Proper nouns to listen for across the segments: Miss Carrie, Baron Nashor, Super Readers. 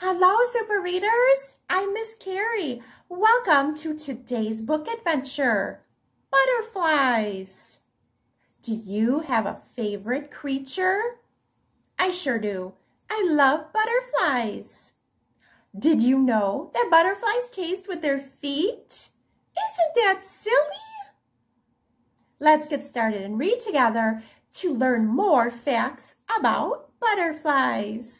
Hello, Super Readers! I'm Miss Carrie. Welcome to today's book adventure, Butterflies. Do you have a favorite creature? I sure do. I love butterflies. Did you know that butterflies taste with their feet? Isn't that silly? Let's get started and read together to learn more facts about butterflies.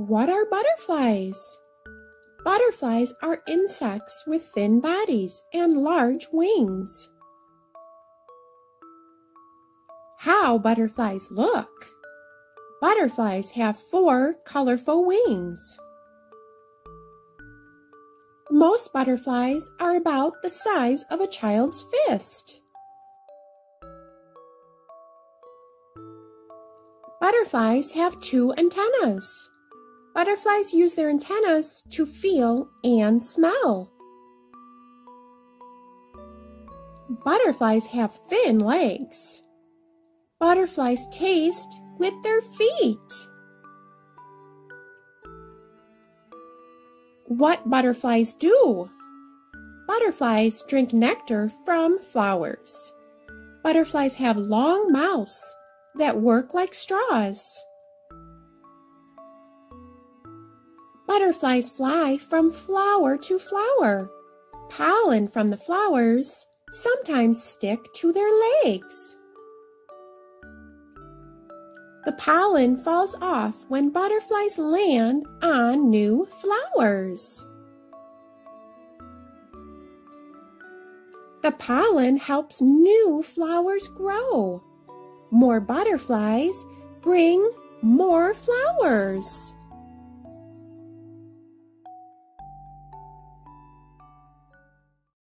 What are butterflies? Butterflies are insects with thin bodies and large wings. How butterflies look. Butterflies have four colorful wings. Most butterflies are about the size of a child's fist. Butterflies have two antennas. Butterflies use their antennas to feel and smell. Butterflies have thin legs. Butterflies taste with their feet. What butterflies do? Butterflies drink nectar from flowers. Butterflies have long mouths that work like straws. Butterflies fly from flower to flower. Pollen from the flowers sometimes stick to their legs. The pollen falls off when butterflies land on new flowers. The pollen helps new flowers grow. More butterflies bring more flowers.